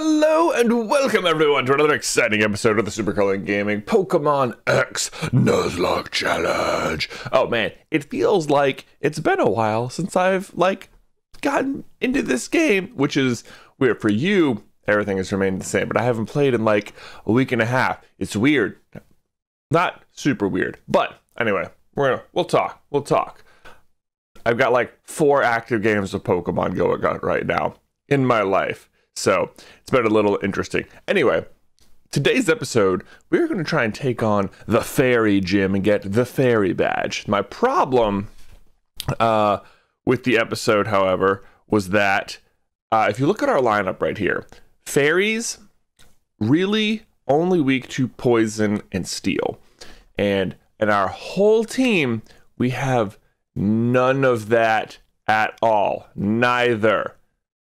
Hello and welcome everyone to another exciting episode of the Super Carlin Gaming Pokemon X Nuzlocke Challenge. Oh man, it feels like it's been a while since I've gotten into this game, which is weird. For you, everything has remained the same, but I haven't played in like a week and a half. It's weird. Not super weird, but anyway, we'll talk. I've got like 4 active games of Pokemon going on right now in my life. So it's been a little interesting. Anyway, today's episode, we're going to try and take on the fairy gym and get the fairy badge. My problem with the episode, however, was that if you look at our lineup right here, fairies really only weak to poison and steel. And in our whole team, we have none of that at all. Neither.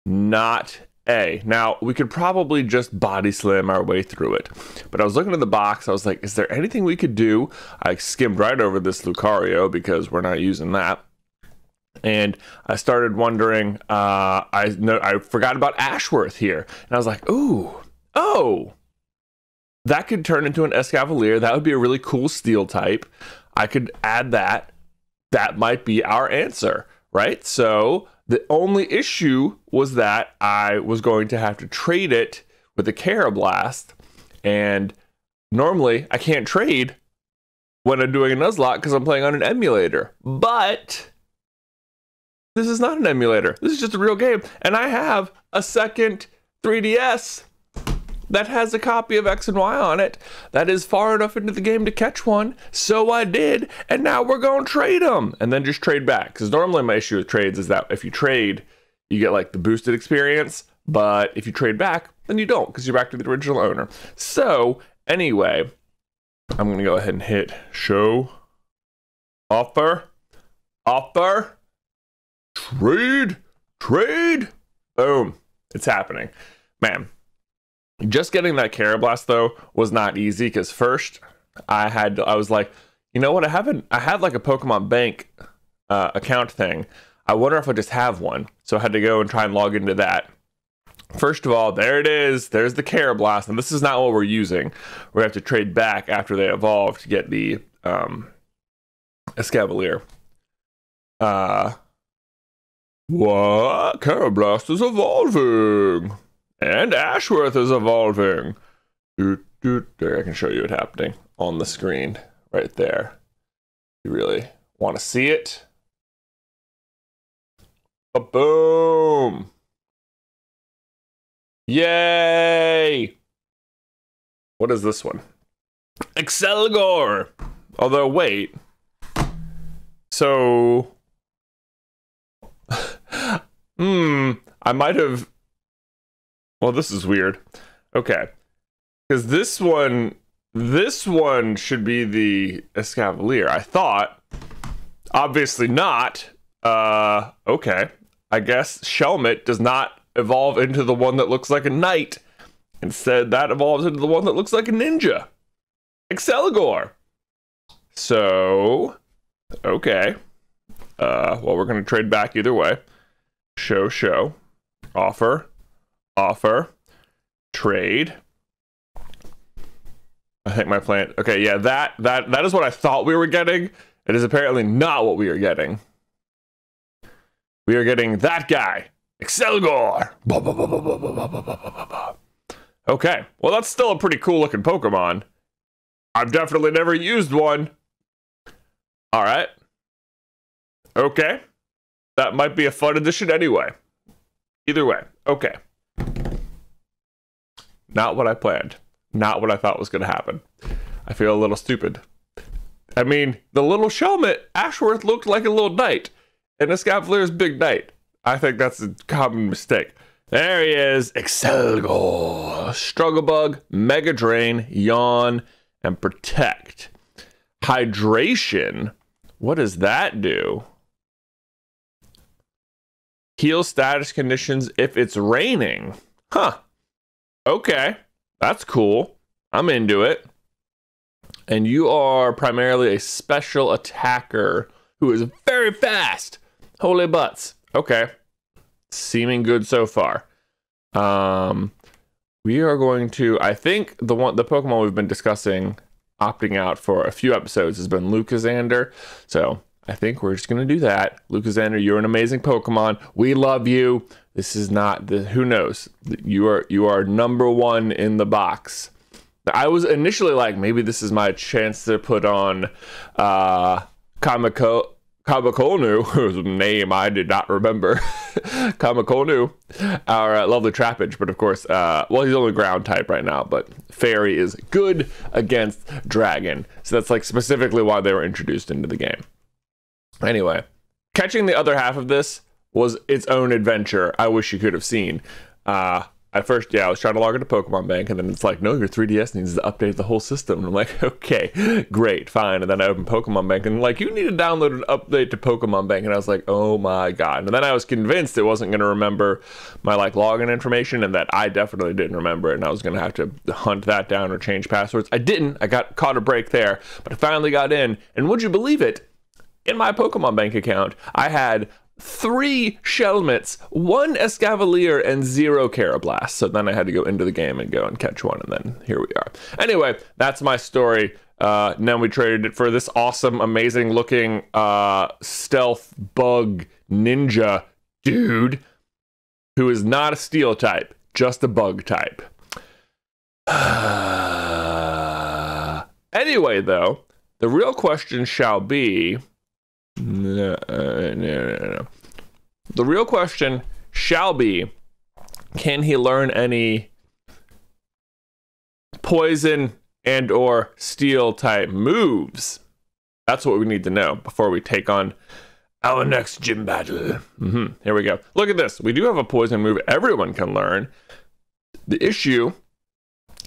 Not A. Now, we could probably just body slam our way through it, but I was looking in the box, I was like, is there anything we could do? I skimmed right over this Lucario because we're not using that. And I started wondering, I forgot about Ashworth here. And I was like, ooh, oh, that could turn into an Escavalier. That would be a really cool steel type. I could add that. That might be our answer, right? So the only issue was that I was going to have to trade it with a Karrablast, and normally I can't trade when I'm doing a Nuzlocke because I'm playing on an emulator, but this is not an emulator. This is just a real game, and I have a second 3DS that has a copy of X and Y on it that is far enough into the game to catch one, so I did, and now we're gonna trade them and then just trade back, because normally my issue with trades is that if you trade you get like the boosted experience, but if you trade back then you don't, because you're back to the original owner. So anyway, I'm gonna go ahead and hit show offer trade. Boom, it's happening, man. Just getting that Karrablast though was not easy, because first I was like, you know what, I had like a Pokemon Bank account thing. I wonder if I just have one. So I had to go and try and log into that. First of all, there it is. There's the Karrablast, and this is not what we're using. We have to trade back after they evolve to get the Escavalier. What? Karrablast is evolving. And Ashworth is evolving. I can show you it happening on the screen right there. You really want to see it? Boom! Yay! What is this one? Accelgor! Although, wait. So... I might have... Well, this is weird. Okay. Because this one should be the Escavalier, I thought. Obviously not. Okay. I guess Shelmet does not evolve into the one that looks like a knight. Instead, that evolves into the one that looks like a ninja. Accelgor. So, okay. Well, we're going to trade back either way. Show. Offer, trade. I think my plan, okay, yeah, that is what I thought we were getting. It is apparently not what we are getting. We are getting that guy, Accelgor. Okay, well, that's still a pretty cool looking Pokemon. I've definitely never used one. All right. Okay. That might be a fun addition anyway. Either way, okay. Not what I planned. Not what I thought was going to happen. I feel a little stupid. I mean, the little Shelmet, Ashworth looked like a little knight. And the Escavalier's big knight. I think that's a common mistake. There he is. Excelgor. Struggle Bug, Mega Drain, Yawn, and Protect. Hydration. What does that do? Heal status conditions if it's raining. Huh. Okay, that's cool. I'm into it. And you are primarily a special attacker who is very fast. Holy butts. Okay. Seeming good so far. We are going to, I think the Pokemon we've been discussing opting out for a few episodes has been Lucasander. So I think we're just going to do that. Lucasander, you're an amazing Pokemon. We love you. This is not the, who knows? You are #1 in the box. I was initially like, maybe this is my chance to put on Kamakonu, whose name I did not remember. Kamakonu, our lovely Trapinch, but of course, well, he's only ground type right now, but Fairy is good against Dragon. So that's like specifically why they were introduced into the game. Anyway, catching the other half of this was its own adventure. I wish you could have seen. At first, yeah, I was trying to log into Pokemon Bank, and then it's like, no, your 3DS needs to update the whole system. And I'm like, okay, great, fine. And then I opened Pokemon Bank, and like, you need to download an update to Pokemon Bank. And I was like, oh my God. And then I was convinced it wasn't going to remember my like login information, and that I definitely didn't remember it, and I was going to have to hunt that down or change passwords. I didn't. I got caught a break there, but I finally got in. And would you believe it? In my Pokemon Bank account, I had 3 Shelmets, 1 Escavalier, and 0 Karrablast. So then I had to go into the game and go and catch one, and then here we are. Anyway, that's my story. Now we traded it for this awesome, amazing looking stealth bug ninja dude who is not a steel type, just a bug type. Anyway, though, the real question shall be... No. The real question shall be, can he learn any poison and or steel type moves? That's what we need to know before we take on our next gym battle. Here we go. Look at this. We do have a poison move everyone can learn. The issue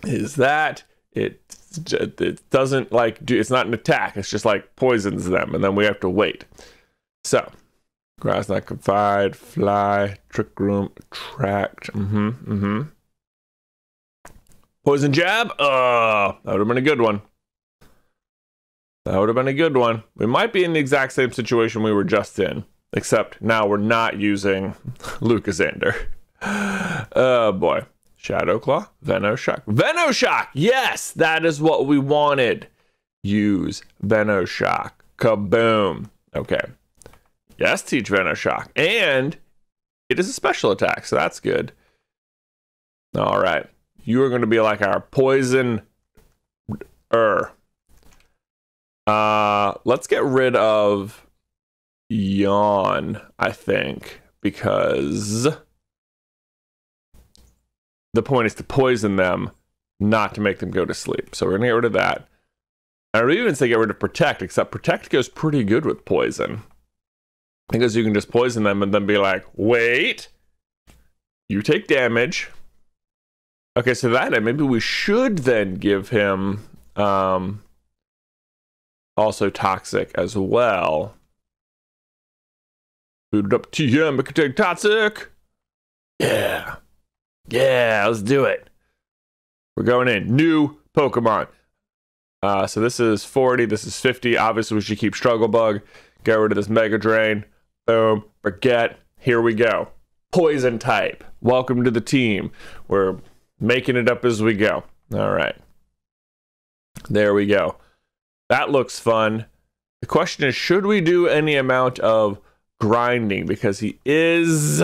is that it doesn't like do, it's not an attack, it's just like poisons them, and then we have to wait. So grass not confined, fly, trick room, attract. Poison jab. That would have been a good one. We might be in the exact same situation we were just in, except now we're not using Lucasander. Oh boy. Shadow Claw, Venoshock. Venoshock! Yes! That is what we wanted. Use Venoshock. Kaboom. Okay. Yes, teach Venoshock. And it is a special attack, so that's good. All right. You are going to be like our poison-er. Let's get rid of Yawn, I think, because... the point is to poison them, not to make them go to sleep. So we're going to get rid of that. I would even say get rid of Protect, except Protect goes pretty good with poison. Because you can just poison them and then be like, wait, you take damage. Okay, so that, maybe we should then give him also Toxic as well. Boot up TM, we can take Toxic. Yeah. Yeah, let's do it. We're going in. New Pokemon. So this is 40. This is 50. Obviously, we should keep Struggle Bug. Get rid of this Mega Drain. Boom. Forget. Here we go. Poison type. Welcome to the team. We're making it up as we go. All right. There we go. That looks fun. The question is, should we do any amount of grinding? Because he is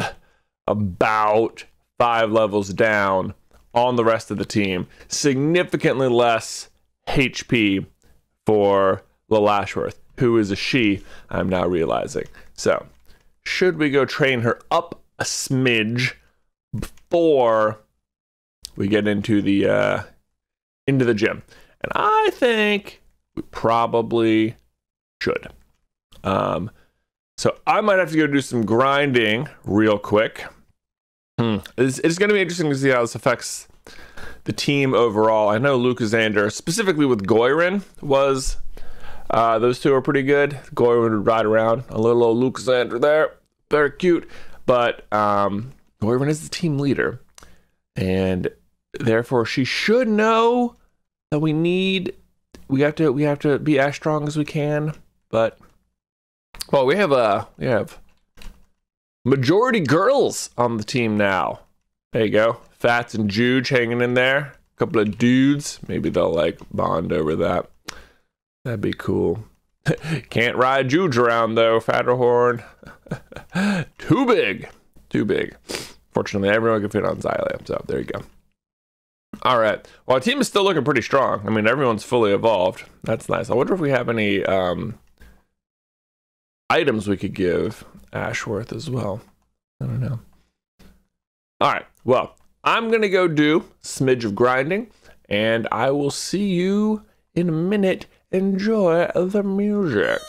about... 5 levels down on the rest of the team. Significantly less HP for Lil Ashworth, who is a she, I'm now realizing. So, should we go train her up a smidge before we get into the gym? And I think we probably should. So I might have to go do some grinding real quick. It's going to be interesting to see how this affects the team overall. I know Lucasander, specifically with Goyran, was... those two are pretty good. Goyran would ride around. A little old Lucasander there. Very cute. But Goyran is the team leader. And therefore, she should know that we need... We have to be as strong as we can. But... well, we have a... we have... majority girls on the team now. There you go. Fats and Juge hanging in there. A couple of dudes. Maybe they'll like bond over that. That'd be cool. Can't ride Juge around though, Fatterhorn. Too big. Too big. Fortunately, everyone can fit on Xylem, so there you go. All right. Well, our team is still looking pretty strong. I mean, everyone's fully evolved. That's nice. I wonder if we have any items we could give Ashworth as well. I don't know. All right. Well, I'm going to go do a smidge of grinding, and I will see you in a minute. Enjoy the music.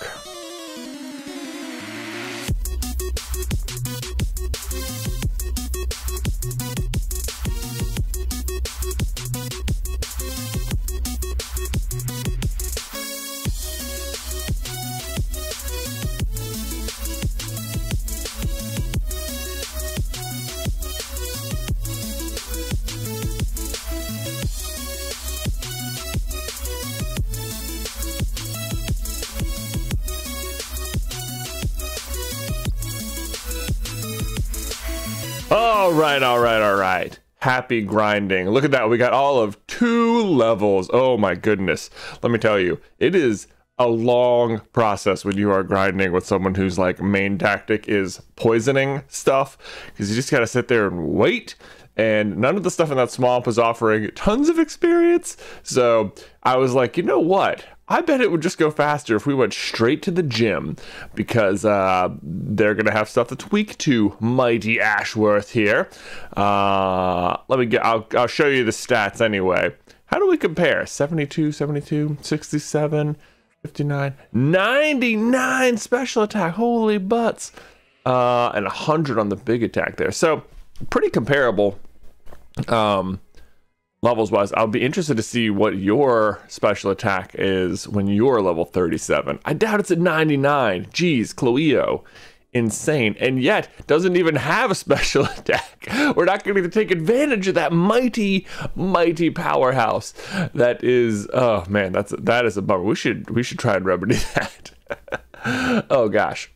All right. Happy grinding. Look at that. We got all of 2 levels. Oh my goodness. Let me tell you, it is a long process when you are grinding with someone whose like main tactic is poisoning stuff, because you just got to sit there and wait. And none of the stuff in that swamp was offering tons of experience. So I was like, you know what? I bet it would just go faster if we went straight to the gym, because they're going to have stuff that's weak to mighty Ashworth here. Let me get, I'll show you the stats anyway. How do we compare? 72, 72, 67, 59, 99 special attack. Holy butts. And 100 on the big attack there. So pretty comparable. Levels wise, I'll be interested to see what your special attack is when you're level 37. I doubt it's at 99. Jeez, Chloe, insane. And yet doesn't even have a special attack. We're not going to take advantage of that mighty, mighty powerhouse. That is, oh man, that is a bummer. We should try and remedy that. Oh gosh.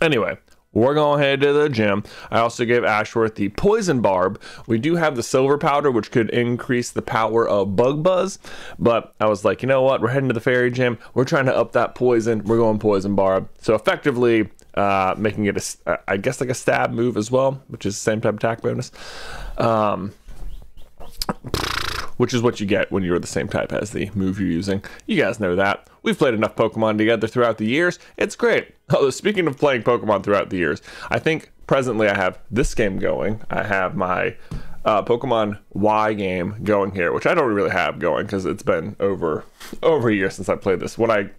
Anyway. We're going to head to the gym. I also gave Ashworth the poison barb. We do have the silver powder, which could increase the power of bug buzz. But I was like, you know what? We're heading to the fairy gym. We're trying to up that poison. We're going poison barb. So effectively making it, I guess, like a stab move as well, which is the same type of attack bonus. Which is what you get when you're the same type as the move you're using. You guys know that. We've played enough Pokemon together throughout the years. It's great. Although, speaking of playing Pokemon throughout the years, I think presently I have this game going. I have my Pokemon Y game going here, which I don't really have going because it's been over a year since I played this. When I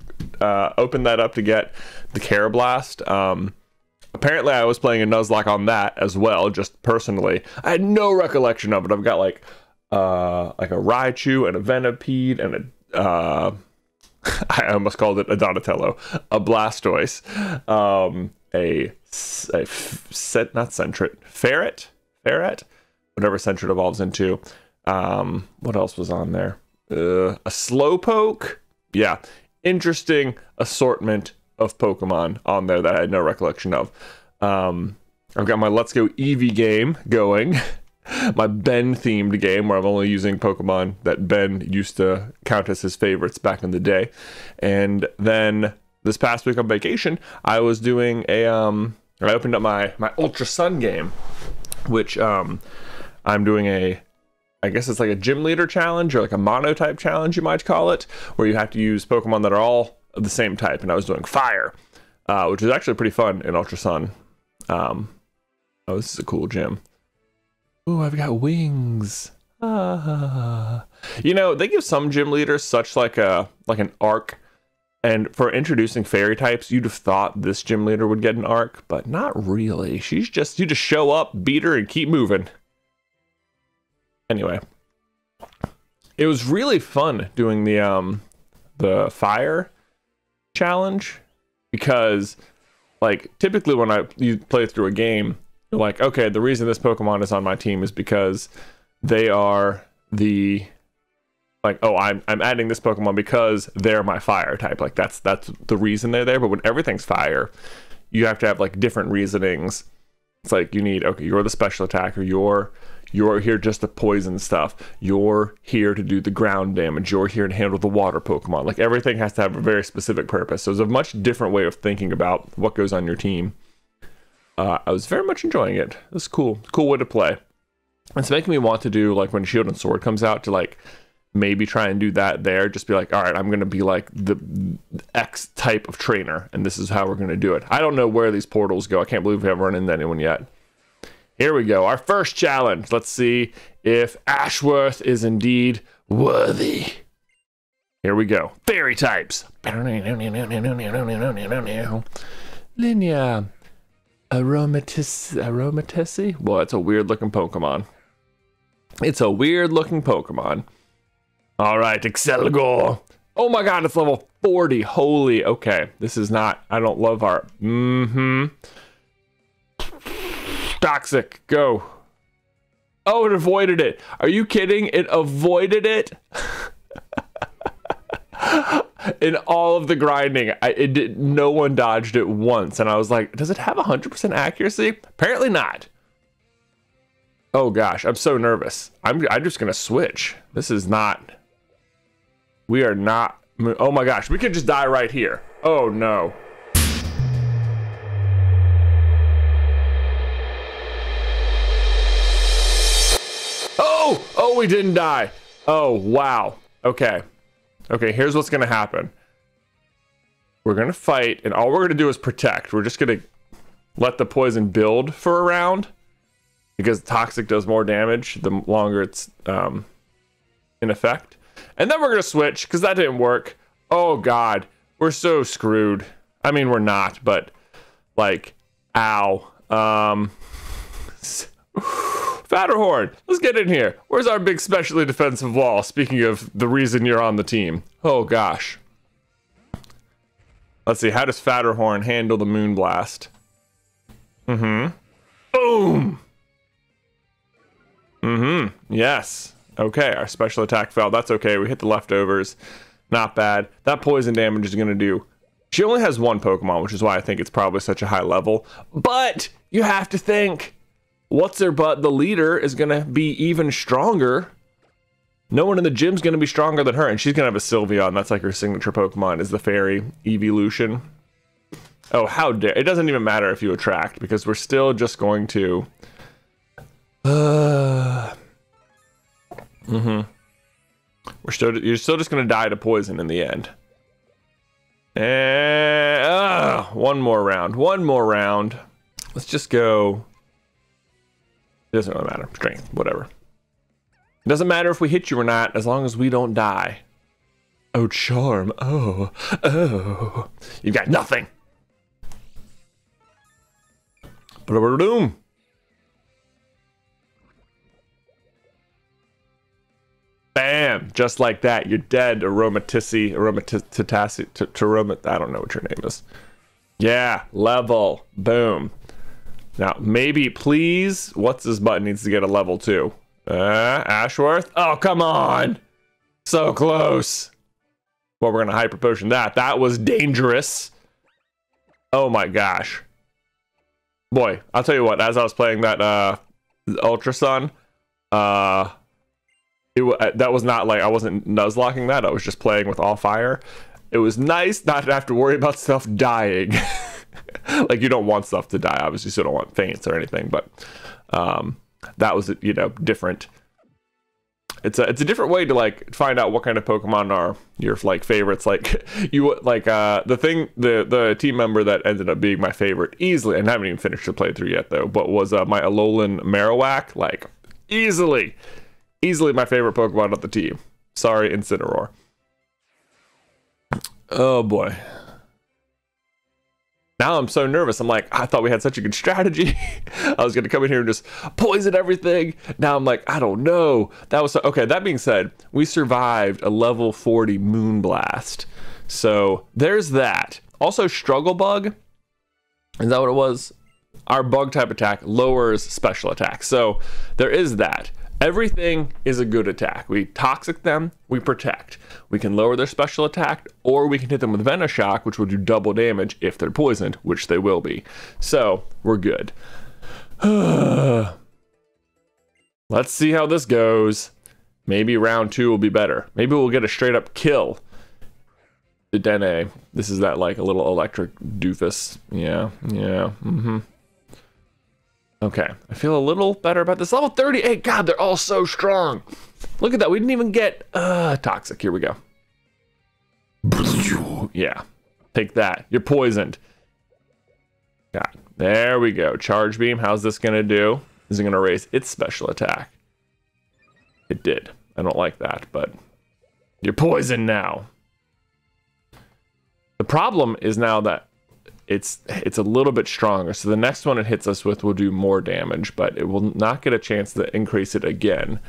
opened that up to get the Karrablast, apparently I was playing a Nuzlocke on that as well, just personally. I had no recollection of it. I've got like a Raichu and a Venipede and a I almost called it a Donatello, a Blastoise, ferret, whatever Sentret evolves into. What else was on there? A Slowpoke. Yeah, interesting assortment of Pokemon on there that I had no recollection of. I've got my Let's Go Eevee game going. My Ben themed game where I'm only using Pokemon that Ben used to count as his favorites back in the day. And then this past week on vacation, I was doing a I opened up my Ultra Sun game, which I'm doing a, I guess it's like a gym leader challenge or like a monotype challenge you might call it, where you have to use Pokemon that are all of the same type. And I was doing fire, which is actually pretty fun in Ultra Sun. Oh, this is a cool gym. Ooh, I've got wings. You know, they give some gym leaders such like an arc, and for introducing fairy types, you'd have thought this gym leader would get an arc, but not really. She's just, you just show up, beat her, and keep moving. Anyway, it was really fun doing the fire challenge, because like typically when you play through a game, you're like, okay, the reason this Pokemon is on my team is because they are the, like, oh, I'm adding this Pokemon because they're my fire type. Like that's the reason they're there. But when everything's fire, you have to have like different reasonings. It's like you need, okay, you're the special attacker, you're You're here just to poison stuff. You're here to do the ground damage. You're here to handle the water Pokemon. Like, everything has to have a very specific purpose. So it's a much different way of thinking about what goes on your team. I was very much enjoying it. It's cool. Cool way to play. It's making me want to do, like, when Shield and Sword comes out, to, like, maybe try and do that there. Just be like, all right, I'm going to be, like, the X type of trainer, and this is how we're going to do it. I don't know where these portals go. I can't believe we haven't run into anyone yet. Here we go. Our first challenge. Let's see if Ashworth is indeed worthy. Here we go. Fairy types. Linear. Aromatisse? Well, that's a weird-looking Pokemon. It's a weird-looking Pokemon. All right, Accelgor. Oh my god, it's level 40. Holy, okay. This is not... I don't love our... Toxic, go. Oh, it avoided it. Are you kidding? It avoided it? In all of the grinding, no one dodged it once, and I was like, does it have 100% accuracy? Apparently not. Oh gosh, I'm so nervous. I'm just gonna switch. This is not... We are not... Oh my gosh, we could just die right here. Oh no. Oh! Oh, we didn't die. Oh, wow. Okay. Okay, here's what's gonna happen. We're gonna fight, and all we're gonna do is protect. We're just gonna let the poison build for a round, because toxic does more damage the longer it's in effect. And then we're gonna switch, because that didn't work. Oh god, we're so screwed. I mean, we're not, but like, ow. Fatterhorn, let's get in here. Where's our big specially defensive wall? Speaking of the reason you're on the team. Oh gosh. Let's see, how does Fatterhorn handle the Moonblast? Boom! Yes. Okay, our special attack fell. That's okay, we hit the leftovers. Not bad. That poison damage is gonna do... She only has one Pokemon, which is why I think it's probably such a high level. But, you have to think... What's her butt? The leader is gonna be even stronger. No one in the gym's gonna be stronger than her, and she's gonna have a Sylveon. That's like her signature Pokemon, is the fairy evolution. Oh, how dare! It doesn't even matter if you attract, because we're still just going to. You're still just gonna die to poison in the end. And one more round. One more round. Let's just go. It doesn't really matter. Strength, whatever. It doesn't matter if we hit you or not, as long as we don't die. Oh, charm. Oh. Oh. You've got nothing. Ba-da-ba-da-doom. Bam! Just like that, you're dead. Aromatisse. Aromatisse. I don't know what your name is. Yeah. Level. Boom. Now, maybe, please, what's-his-butt needs to get a level 2. Ashworth? Oh, come on! So close! Well, we're gonna Hyper Potion that. That was dangerous. Oh my gosh. Boy, I'll tell you what, as I was playing that, Ultra Sun, that was not like, I wasn't Nuzlocking that, I was just playing with all fire. It was nice not to have to worry about stuff dying. Like, you don't want stuff to die, obviously, so you don't want faints or anything, but that was, you know, different. It's a different way to, like, find out what kind of Pokemon are your, like, favorites. Like, you, like, the team member that ended up being my favorite easily, and I haven't even finished the playthrough yet, though, but was my Alolan Marowak, like, easily my favorite Pokemon on the team. Sorry, Incineroar. Oh, boy. Now I'm so nervous. I'm like, I thought we had such a good strategy. I was going to come in here and just poison everything. Now I'm like, I don't know. That was so... Okay, that being said, we survived a level 40 Moonblast. So there's that. Also, Struggle Bug. Is that what it was? Our bug type attack lowers special attack. So there is that. Everything is a good attack. We toxic them, we protect. We can lower their special attack, or we can hit them with Venoshock, which will do double damage if they're poisoned, which they will be. So, we're good. Let's see how this goes. Maybe round two will be better. Maybe we'll get a straight up kill. The Dene. This is that like a little electric doofus. Yeah, yeah, mm-hmm. Okay, I feel a little better about this. Level 38, God, they're all so strong. Look at that, we didn't even get toxic. Here we go. Yeah, take that, you're poisoned. God, there we go, charge beam. How's this gonna do? Is it gonna raise its special attack? It did, I don't like that, but you're poisoned now. The problem is now that it's a little bit stronger, so the next one it hits us with will do more damage, but it will not get a chance to increase it again.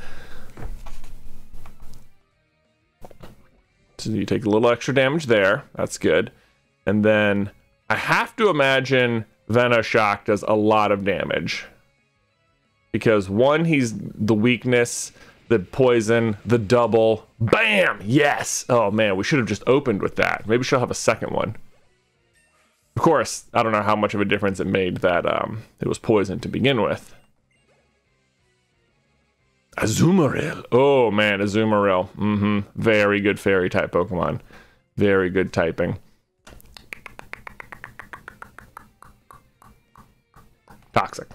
So you take a little extra damage there, that's good. And then I have to imagine Venoshock does a lot of damage. Because one, he's the weakness, the poison, the double, bam, yes. Oh man, we should have just opened with that. Maybe she'll have a second one. Of course, I don't know how much of a difference it made that it was poison to begin with. Azumarill. Oh man, Azumarill. Mm-hmm. Very good fairy type Pokemon. Very good typing. Toxic.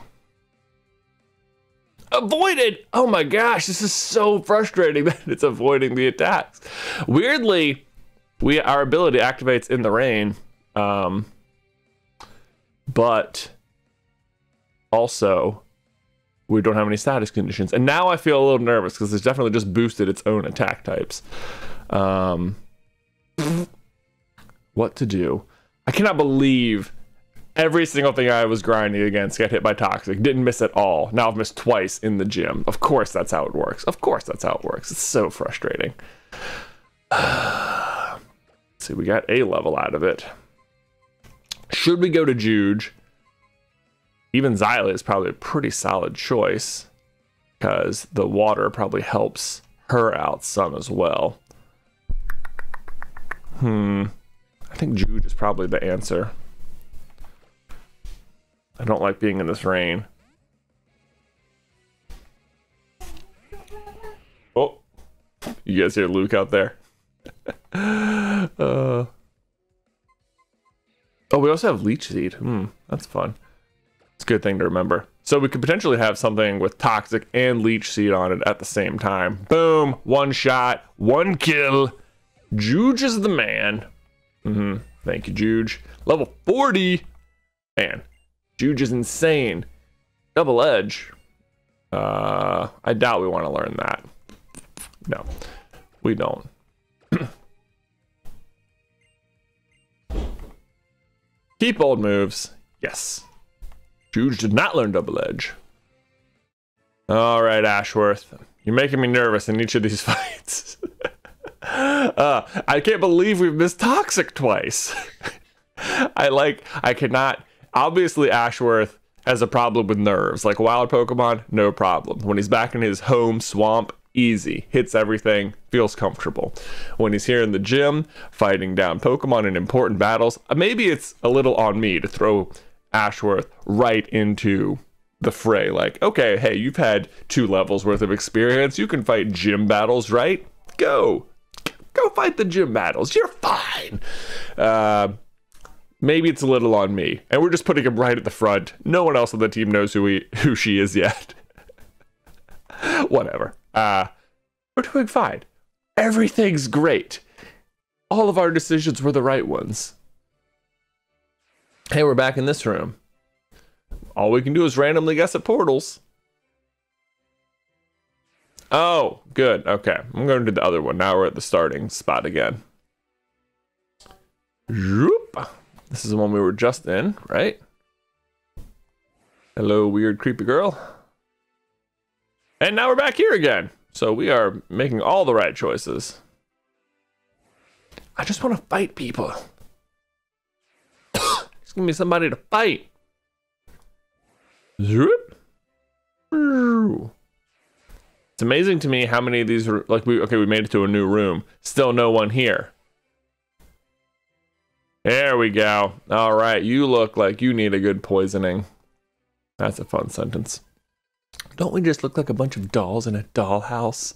Avoided! Oh my gosh, this is so frustrating that it's avoiding the attacks. Weirdly, our ability activates in the rain. But also we don't have any status conditions, and now I feel a little nervous because it's definitely just boosted its own attack types. What to do? I cannot believe every single thing I was grinding against got hit by toxic. Didn't miss at all. Now I've missed twice in the gym. Of course that's how it works. Of course that's how it works. It's so frustrating. See, we got a level out of it. Should we go to Juge? Even Xylem is probably a pretty solid choice because the water probably helps her out some as well. I think Juge is probably the answer. I don't like being in this rain. Oh, you guys hear Luke out there? Oh, we also have leech seed. That's fun. It's a good thing to remember. So we could potentially have something with toxic and leech seed on it at the same time. Boom, one shot, one kill. Juge is the man. Thank you, Juge. Level 40. Man, Juge is insane. Double edge. I doubt we want to learn that. No, we don't. Keep old moves. Yes. Juge did not learn double edge. All right, Ashworth. You're making me nervous in each of these fights. I can't believe we've missed toxic twice. I cannot. Obviously, Ashworth has a problem with nerves. Like wild Pokemon, no problem. When he's back in his home swamp, easy. Hits everything. Feels comfortable. When he's here in the gym, fighting down Pokemon in important battles, maybe it's a little on me to throw Ashworth right into the fray. Like, okay, hey, you've had 2 levels worth of experience. You can fight gym battles, right? Go. Go fight the gym battles. You're fine. Maybe it's a little on me. And we're just putting him right at the front. No one else on the team knows who she is yet. Whatever. We're doing fine. Everything's great. All of our decisions were the right ones. Hey, we're back in this room. All we can do is randomly guess at portals. Oh, good. Okay. I'm going to do the other one. Now we're at the starting spot again. Zoop. This is the one we were just in, right? Hello, weird, creepy girl. And now we're back here again. So we are making all the right choices. I just want to fight people. Just give me somebody to fight. It's amazing to me how many of these are like we made it to a new room. Still no one here. There we go. All right, you look like you need a good poisoning. That's a fun sentence. Don't we just look like a bunch of dolls in a dollhouse?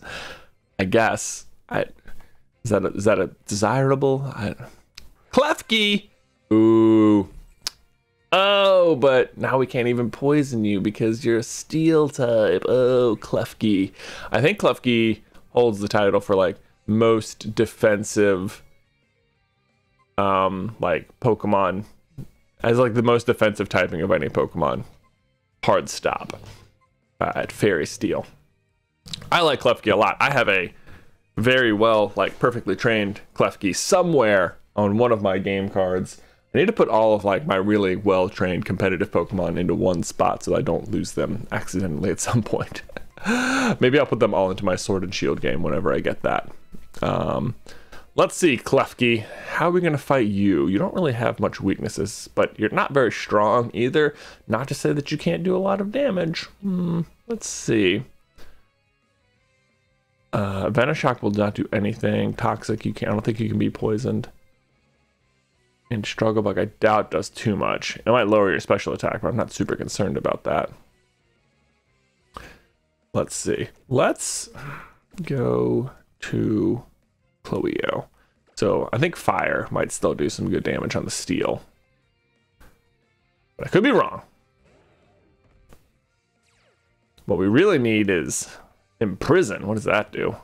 I guess. Is that a desirable? Klefki! Ooh. Oh, but now we can't even poison you because you're a steel type. Oh, Klefki. I think Klefki holds the title for like most defensive like Pokemon, as like the most defensive typing of any Pokemon. Hard stop at Fairy Steel. I like Klefki a lot. I have a very well, like, perfectly trained Klefki somewhere on one of my game cards. I need to put all of like my really well-trained competitive Pokemon into one spot so I don't lose them accidentally at some point. Maybe I'll put them all into my Sword and Shield game whenever I get that. Let's see, Klefki, how are we going to fight you? You don't really have much weaknesses, but you're not very strong either. Not to say that you can't do a lot of damage. Let's see. Venoshock will not do anything. Toxic, you can't. I don't think you can be poisoned. And Struggle Bug, I doubt does too much. It might lower your special attack, but I'm not super concerned about that. Let's see. Let's go to Chloeo. So I think fire might still do some good damage on the steel. But I could be wrong. What we really need is imprison. What does that do?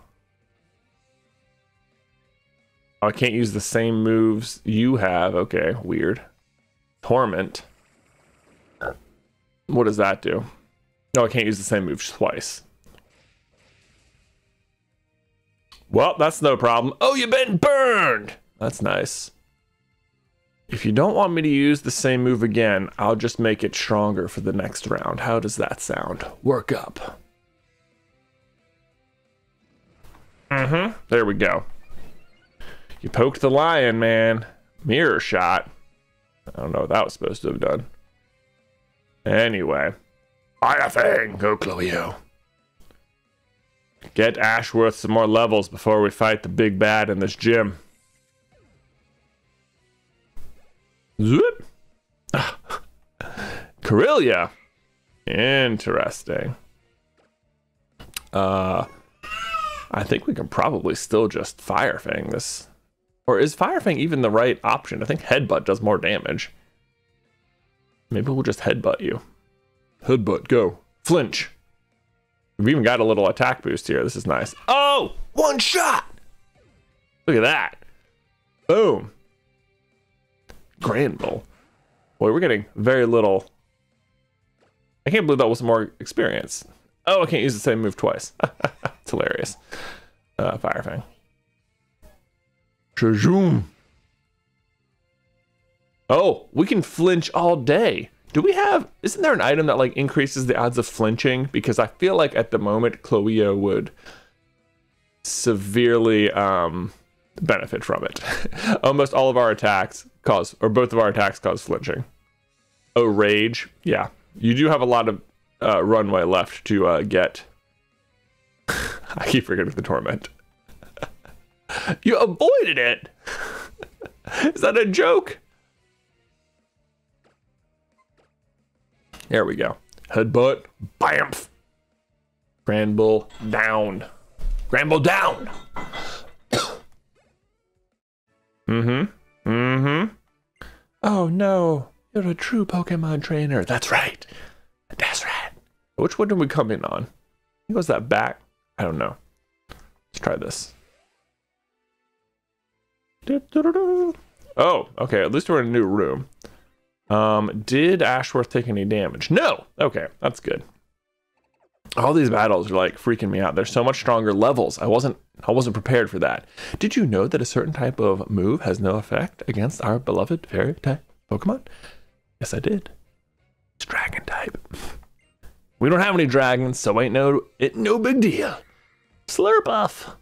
Oh, I can't use the same moves you have. Okay, weird. Torment. What does that do? No, I can't use the same moves twice. Well, that's no problem. Oh, you've been burned! That's nice. If you don't want me to use the same move again, I'll just make it stronger for the next round. How does that sound? Work up. Mm-hmm. There we go. You poked the lion, man. Mirror shot. I don't know what that was supposed to have done. Anyway. Fire Fang! Go, Chloeo. Get Ashworth some more levels before we fight the big bad in this gym. Zoop! Corellia! Interesting. I think we can probably still just Fire Fang this. Or is Fire Fang even the right option? I think Headbutt does more damage. Maybe we'll just Headbutt you. Headbutt, go. Flinch. We've even got a little attack boost here. This is nice. Oh, one shot. Look at that. Boom. Granbull. Boy, we're getting very little. I can't believe that was more experience. Oh, I can't use the same move twice. It's hilarious. Fire Fang. Shazoom. Oh, we can flinch all day. Do we have, isn't there an item that like increases the odds of flinching? Because I feel like at the moment, Chloeo would severely benefit from it. Almost all of our attacks cause, or both of our attacks cause flinching. Oh, rage. Yeah, you do have a lot of runway left to get. I keep forgetting the torment. You avoided it. Is that a joke? There we go. Headbutt. Bamf. Granbull down. Granbull down. Mm-hmm. Mm-hmm. Oh no. You're a true Pokemon trainer. That's right. That's right. Which one did we come in on? I think it was that back. I don't know. Let's try this. Oh, okay. At least we're in a new room. Did Ashworth take any damage? No! Okay, that's good. All these battles are like freaking me out. They're so much stronger levels. I wasn't prepared for that. Did you know that a certain type of move has no effect against our beloved fairy type Pokemon? Yes, I did. It's dragon type. We don't have any dragons, so ain't no big deal. Slurpuff.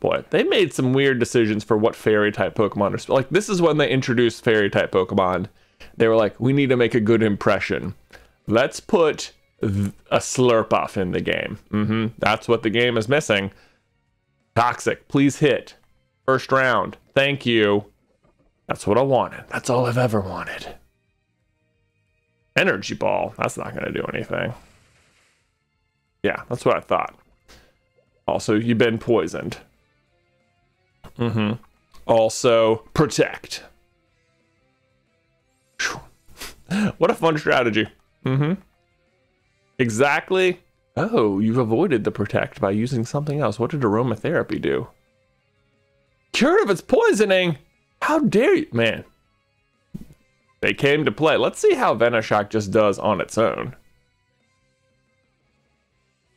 Boy, they made some weird decisions for what fairy type Pokemon are. Like, this is when they introduced fairy type Pokemon. They were like, we need to make a good impression. Let's put a Slurpuff in the game. Mm-hmm. That's what the game is missing. Toxic, please hit. First round. Thank you. That's what I wanted. That's all I've ever wanted. Energy Ball. That's not going to do anything. Yeah, that's what I thought. Also, you've been poisoned. Mm-hmm. Also, protect. What a fun strategy. Mm-hmm. Exactly. Oh, you've avoided the protect by using something else. What did aromatherapy do? Cured of its poisoning? How dare you? Man. They came to play. Let's see how Venoshock just does on its own.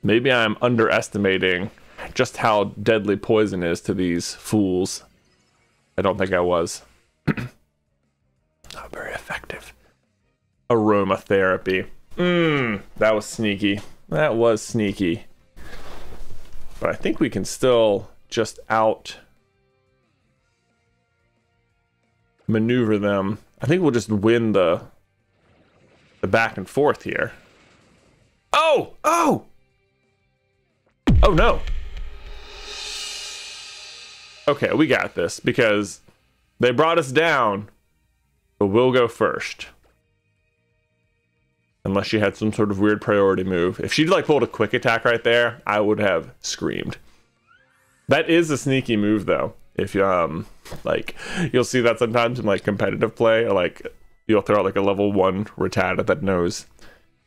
Maybe I'm underestimating just how deadly poison is to these fools. I don't think I was. Not very effective. Aromatherapy. Mmm, that was sneaky. That was sneaky. But I think we can still just out maneuver them. I think we'll just win the back and forth here. Oh! Oh! Oh no! Okay, we got this because they brought us down, but we'll go first. Unless she had some sort of weird priority move. If she'd like pulled a quick attack right there, I would have screamed. That is a sneaky move though. If you like, you'll see that sometimes in like competitive play, or like you'll throw out like a level 1 Rattata that knows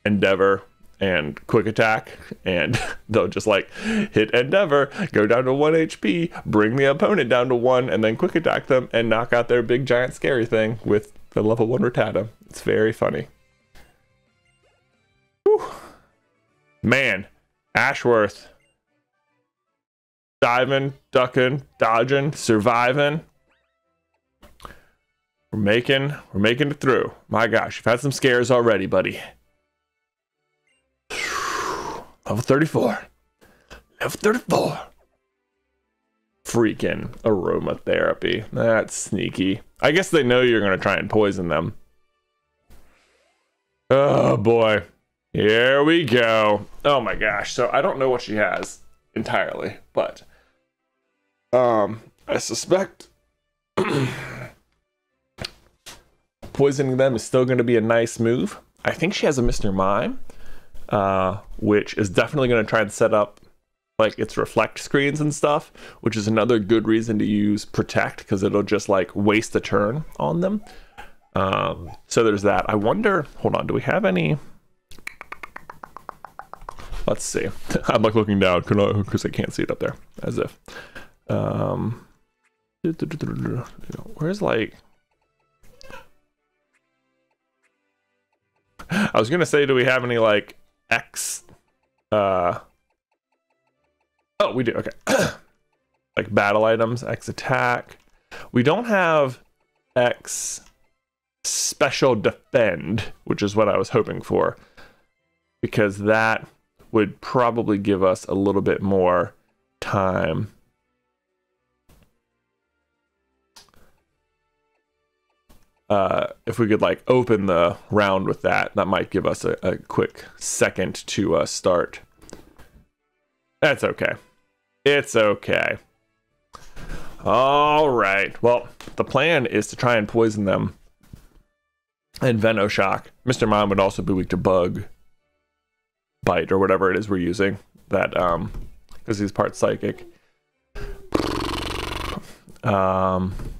Endeavor and quick attack, and they'll just like hit Endeavor, go down to 1 HP, bring the opponent down to 1, and then quick attack them and knock out their big giant scary thing with the level 1 Rattata. It's very funny. Whew. Man, Ashworth. Diving, ducking, dodging, surviving. We're making it through. My gosh, you've had some scares already, buddy. Level 34. Level 34. Freaking aromatherapy. That's sneaky. I guess they know you're gonna try and poison them. Oh boy. Here we go. Oh my gosh. So I don't know what she has entirely, but I suspect poisoning them is still going to be a nice move. I think she has a Mr. Mime, which is definitely going to try and set up like its reflect screens and stuff, which is another good reason to use protect, because it'll just like waste a turn on them. So there's that. I wonder, hold on, do we have any? Let's see. I'm like looking down because I can't see it up there. As if. Where's like... I was going to say, do we have any like X... Oh, we do. Okay. Like battle items, X attack. We don't have X special defend, which is what I was hoping for. Because that... would probably give us a little bit more time. If we could like open the round with that, that might give us a quick second to start. That's okay. It's okay. All right. Well, the plan is to try and poison them. And Venoshock. Mr. Mime would also be weak to bug. Bite or whatever it is we're using that because he's part psychic.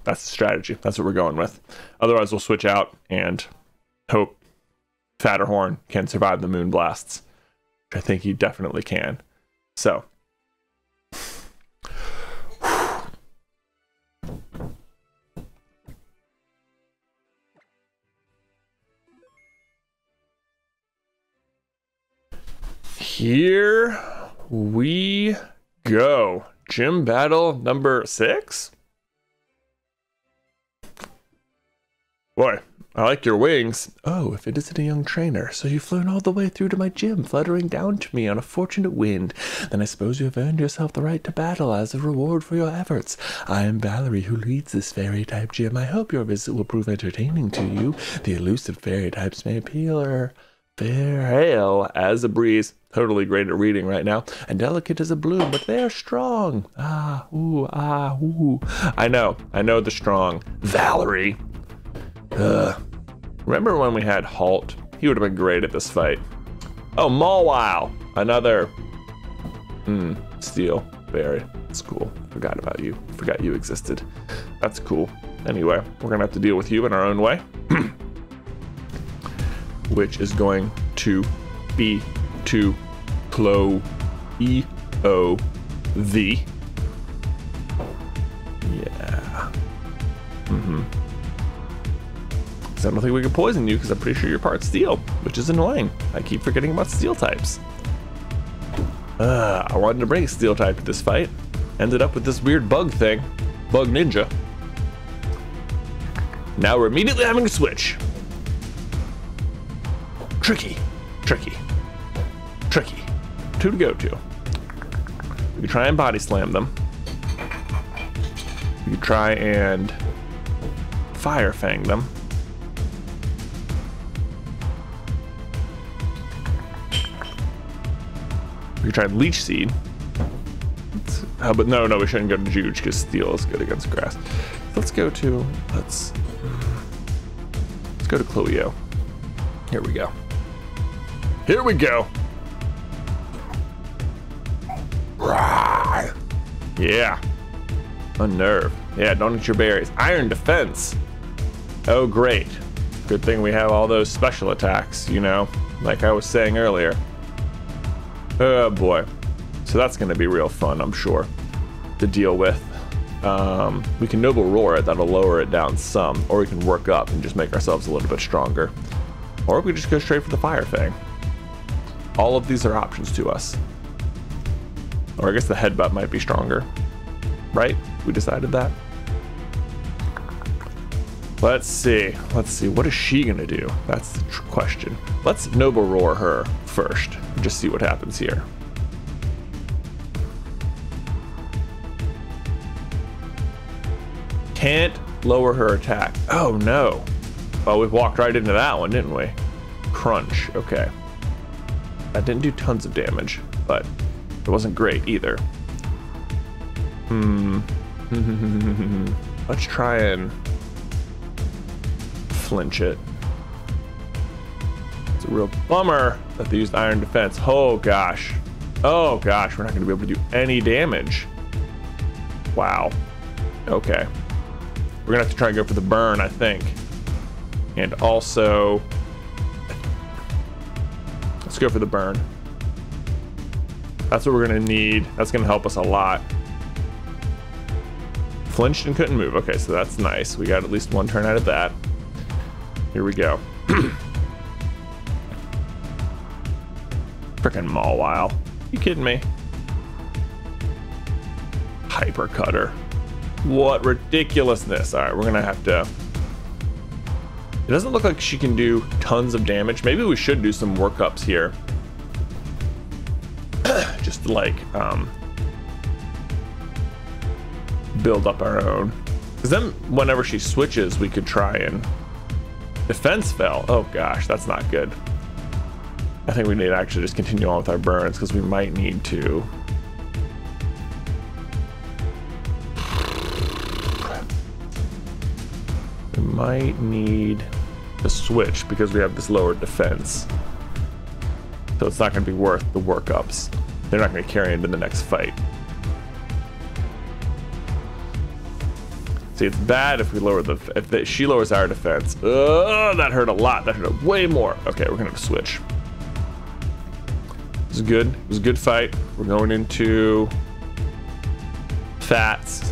That's the strategy. That's what we're going with. Otherwise we'll switch out and hope Fatterhorn can survive the moon blasts, which I think he definitely can. So here we go. Gym battle number 6. Boy, I like your wings. Oh, if it isn't a young trainer. So you've flown all the way through to my gym, fluttering down to me on a fortunate wind. Then I suppose you have earned yourself the right to battle as a reward for your efforts. I am Valerie, who leads this fairy-type gym. I hope your visit will prove entertaining to you. The elusive fairy-types may appeal or... fair hail as a breeze. Totally great at reading right now. And delicate as a bloom, but they are strong. Ah, ooh, ah, ooh. I know the strong. Valerie. Remember when we had Halt? He would have been great at this fight. Oh, Mawile. Another Steel. Very. It's cool. Forgot about you. Forgot you existed. That's cool. Anyway, we're gonna have to deal with you in our own way. Which is going to be to Chloe the. Yeah. Is that nothing we can poison you? Because I'm pretty sure you're part steel, which is annoying. I keep forgetting about steel types. I wanted to bring a steel type to this fight. Ended up with this weird bug thing. Bug ninja. Now we're immediately having to switch. Tricky. Two to go to. We could try and body slam them. We could try and fire fang them. We could try and leech seed. But no, we shouldn't go to Juge because steel is good against grass. Let's go to let's go to Chloeo. Here we go. Here we go. Rawr. Yeah. Unnerve. Yeah, don't eat your berries. Iron defense. Oh, great. Good thing we have all those special attacks, you know, like I was saying earlier. Oh boy. So that's gonna be real fun, I'm sure, to deal with. We can Noble Roar it, that'll lower it down some, or we can work up and just make ourselves a little bit stronger. Or we just go straight for the Fire Fang. All of these are options to us. Or I guess the Headbutt might be stronger, right? We decided that. Let's see, what is she gonna do? That's the question. Let's Noble Roar her first, just see what happens here. Can't lower her attack. Oh no. Well, we walked right into that one, didn't we? Crunch, okay. That didn't do tons of damage, but it wasn't great either. Let's try and flinch it. It's a real bummer that they used iron defense. Oh gosh. Oh gosh, we're not gonna be able to do any damage. Wow. Okay. We're gonna have to try and go for the burn, I think. And also, let's go for the burn. That's what we're gonna need. That's gonna help us a lot. Flinched and couldn't move. Okay, so that's nice. We got at least one turn out of that. Here we go. Frickin' Mawile. You kidding me? Hyper Cutter. What ridiculousness. All right, we're gonna have to. It doesn't look like she can do tons of damage. Maybe we should do some workups here. Just to like build up our own. Because then whenever she switches, we could try and defense fell. Oh gosh, that's not good. I think we need to actually just continue on with our burns because we might need to. Might need to switch because we have this lower defense. So it's not going to be worth the workups. They're not going to carry into the next fight. See, it's bad if we lower the, she lowers our defense. Oh, that hurt a lot. That hurt way more. Okay, we're going to switch. It was good. It was a good fight. We're going into Fats.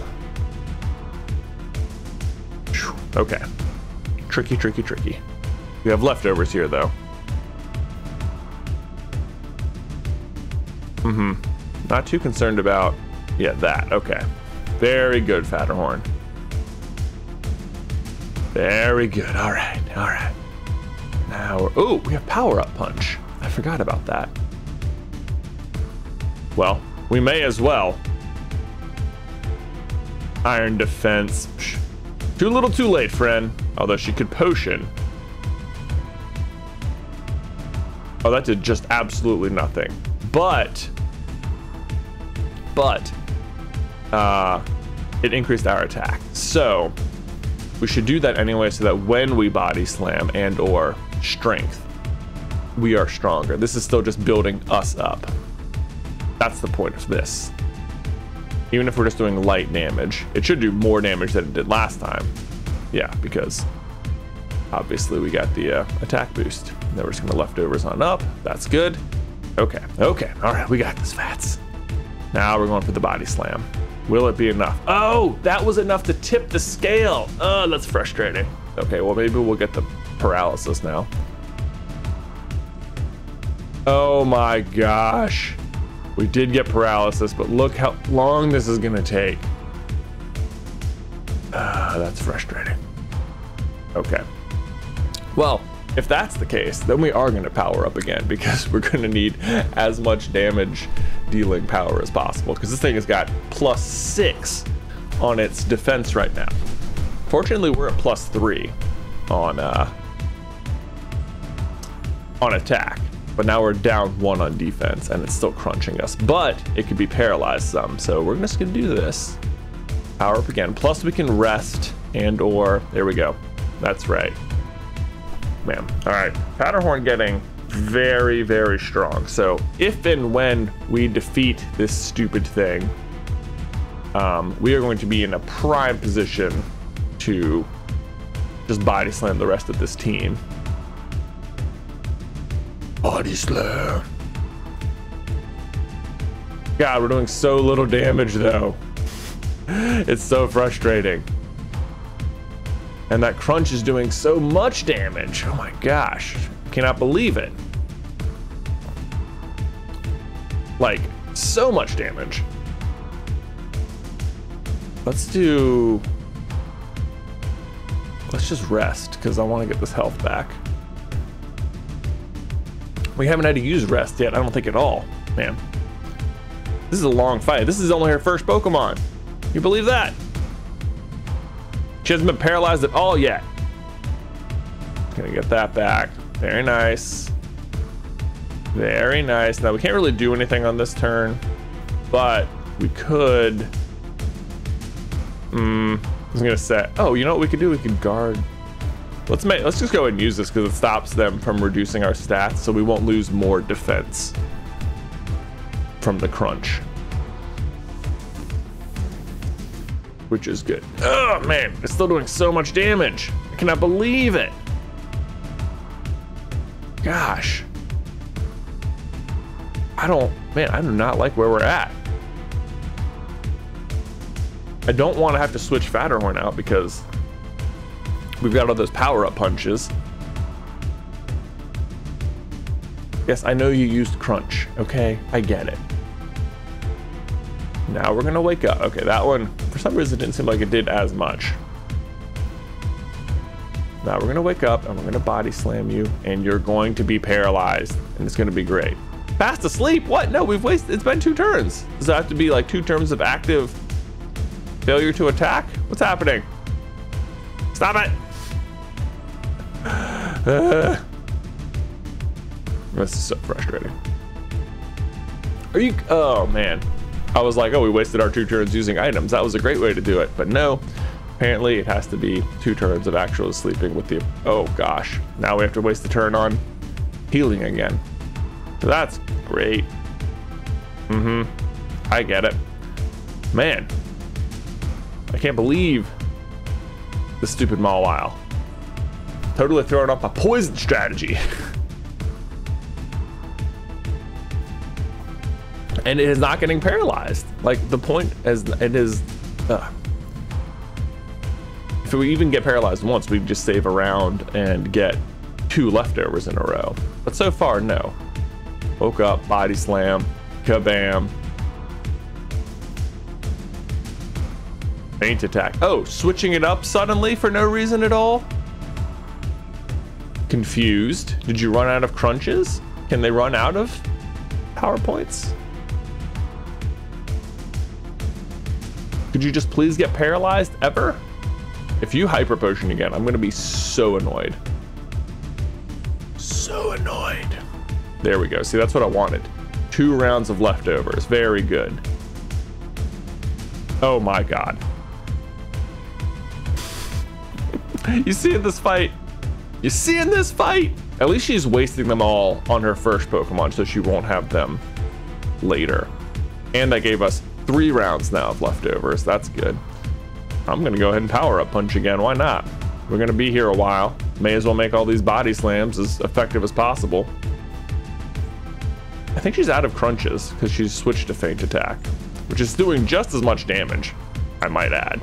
Okay. Tricky. We have leftovers here, though. Not too concerned about... Yeah, that. Okay. Very good, Fatterhorn. Very good. All right. Now we're... Ooh, we have Power-Up Punch. I forgot about that. Well, we may as well. Iron Defense... Too little, too late, friend. Although she could potion. Oh, that did just absolutely nothing. But it increased our attack. So we should do that anyway so that when we body slam and or strength, we are stronger. This is still just building us up. That's the point of this. Even if we're just doing light damage, it should do more damage than it did last time. Yeah, because obviously we got the attack boost. Now we're just gonna leftovers on up. That's good. Okay, okay, all right, we got this, Fats. Now we're going for the body slam. Will it be enough? Oh, that was enough to tip the scale. Oh, that's frustrating. Okay, well, maybe we'll get the paralysis now. Oh my gosh. We did get paralysis, but look how long this is gonna take. That's frustrating. Okay. Well, if that's the case, then we are gonna power up again because we're gonna need as much damage dealing power as possible because this thing has got +6 on its defense right now. Fortunately, we're at +3 on attack. But now we're down 1 on defense and it's still crunching us, but it could be paralyzed some. So we're just gonna do this. Power up again, plus we can rest and or, there we go. That's right, ma'am. All right, Fatterhorn getting very, very strong. So if and when we defeat this stupid thing, we are going to be in a prime position to just body slam the rest of this team. Body slam. God, we're doing so little damage though. It's so frustrating. And that crunch is doing so much damage. Oh my gosh. Cannot believe it. Like, so much damage. Let's just rest, because I want to get this health back. We haven't had to use rest yet, I don't think at all. Man, this is a long fight. This is only her first Pokemon. You believe that? She hasn't been paralyzed at all yet. Gonna get that back. Very nice. Very nice. Now we can't really do anything on this turn, but we could. I was gonna say, oh, you know what we could do? We could guard. Let's just go ahead and use this because it stops them from reducing our stats, so we won't lose more defense from the crunch, which is good. Oh man, it's still doing so much damage. I cannot believe it. Gosh, I do not like where we're at. I don't want to have to switch Fatterhorn out because we've got all those power-up punches. Yes, I know you used crunch, okay? I get it. Now we're gonna wake up. Okay, that one, for some reason, didn't seem like it did as much. Now we're gonna wake up and we're gonna body slam you and you're going to be paralyzed and it's gonna be great. Fast asleep, what? No, we've wasted, it's been 2 turns. Does that have to be like 2 turns of active failure to attack? What's happening? Stop it. This is so frustrating. Oh man. I was like, oh, we wasted our 2 turns using items. That was a great way to do it, but no. Apparently it has to be 2 turns of actual sleeping with the, oh gosh. Now we have to waste the turn on healing again. So that's great. I get it. Man, I can't believe the stupid Mawile. Totally throwing off my poison strategy. And it is not getting paralyzed. Like the point is, it is, if we even get paralyzed once, we just save a round and get 2 leftovers in a row. But so far, no. Woke up, body slam, kabam. Faint attack. Oh, switching it up suddenly for no reason at all? Confused. Did you run out of crunches? Can they run out of power points? Could you just please get paralyzed ever? If you hyper potion again, I'm gonna be so annoyed. So annoyed. There we go, see, that's what I wanted. 2 rounds of leftovers, very good. Oh my God. You see in this fight? You see in this fight? At least she's wasting them all on her first Pokemon so she won't have them later. And that gave us 3 rounds now of leftovers. That's good. I'm going to go ahead and power up punch again. Why not? We're going to be here a while. May as well make all these body slams as effective as possible. I think she's out of crunches because she's switched to feint attack, which is doing just as much damage, I might add.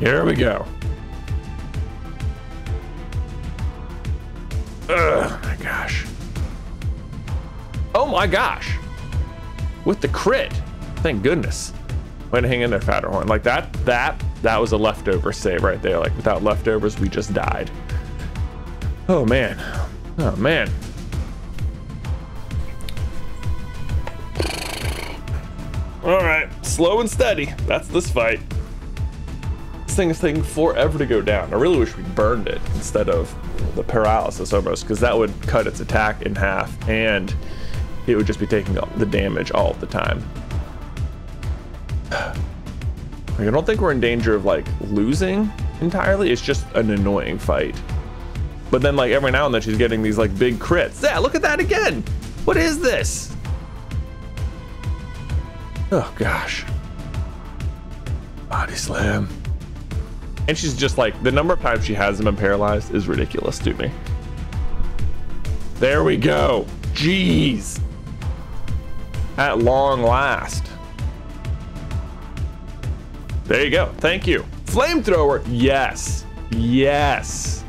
Here we go. Oh my gosh. Oh my gosh. With the crit. Thank goodness. Way to hang in there, Fatterhorn. Like that was a leftover save right there. Like without leftovers, we just died. Oh man. Oh man. All right, slow and steady. That's this fight. This thing forever to go down. I really wish we burned it instead of the paralysis almost, because that would cut its attack in half and it would just be taking the damage all the time. I don't think we're in danger of like losing entirely. It's just an annoying fight. But then like every now and then she's getting these like big crits. Yeah, look at that again. What is this? Oh gosh. Body slam. And she's just like, the number of times she hasn't been paralyzed is ridiculous to me. There we go. Jeez. At long last. There you go. Thank you. Flamethrower. Yes. Yes.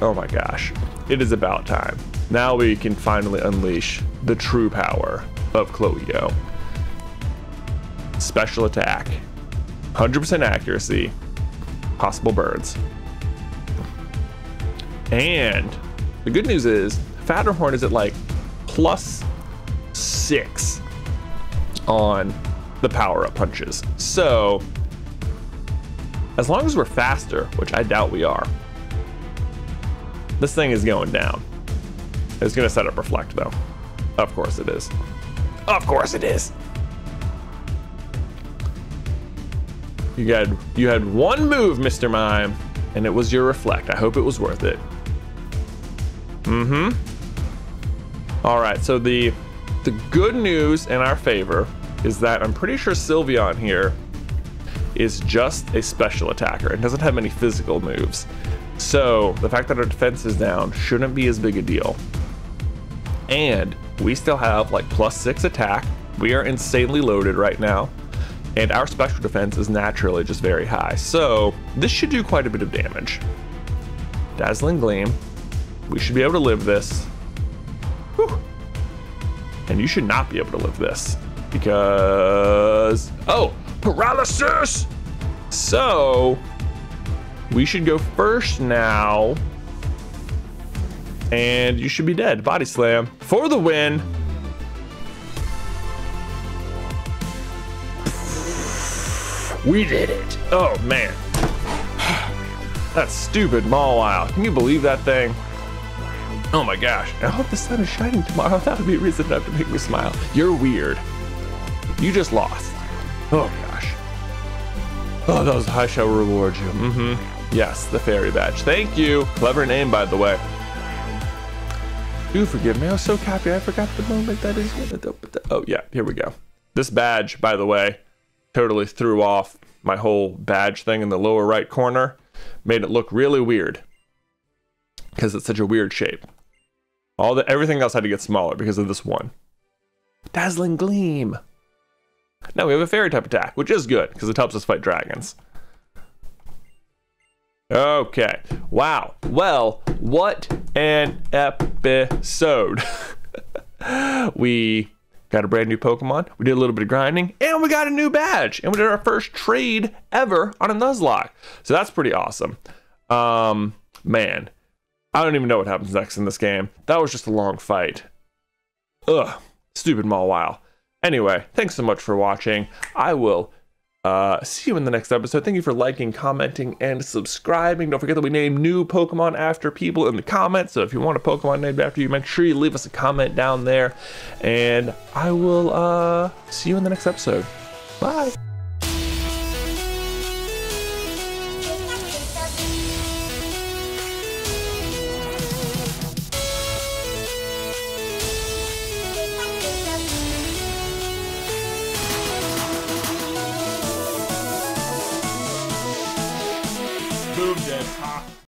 Oh my gosh. It is about time. Now we can finally unleash the true power of Chloeo. Special attack. 100% accuracy. Possible birds. And the good news is Fatterhorn is at like +6 on the power-up punches. So as long as we're faster, which I doubt we are, this thing is going down. It's gonna set up reflect though. Of course it is. Of course it is. You had one move, Mr. Mime, and it was your reflect. I hope it was worth it. Mm-hmm. All right, so the good news in our favor is that I'm pretty sure Sylveon here is just a special attacker. It doesn't have any physical moves. So the fact that our defense is down shouldn't be as big a deal. And we still have like +6 attack. We are insanely loaded right now. And our special defense is naturally just very high. So this should do quite a bit of damage. Dazzling Gleam. We should be able to live this. Whew. And you should not be able to live this because, oh, paralysis. So we should go first now. And you should be dead. Body slam for the win. We did it. Oh man. That stupid Mawile. Can you believe that thing? Oh my gosh. I hope the sun is shining tomorrow. That would be reason enough to make me smile. You're weird. You just lost. Oh gosh. Oh, those I shall reward you. Mm-hmm. Yes, the fairy badge. Thank you. Clever name, by the way. Do forgive me. I was so happy. I forgot the moment that is gonna do. Oh yeah, here we go. This badge, by the way, totally threw off my whole badge thing in the lower right corner. Made it look really weird because it's such a weird shape. Everything else had to get smaller because of this one. Dazzling Gleam. Now we have a fairy type attack, which is good because it helps us fight dragons. Okay. Wow. Well, what an episode. We got a brand new Pokemon, we did a little bit of grinding, and we got a new badge, and we did our first trade ever on a Nuzlocke. So that's pretty awesome. Man, I don't even know what happens next in this game. That was just a long fight. Ugh, stupid Mawile. Anyway, thanks so much for watching. I will see you in the next episode. Thank you for liking, commenting, and subscribing. Don't forget that we name new Pokemon after people in the comments. So if you want a Pokemon named after you, make sure you leave us a comment down there. And I will see you in the next episode. Bye. Boom, dead.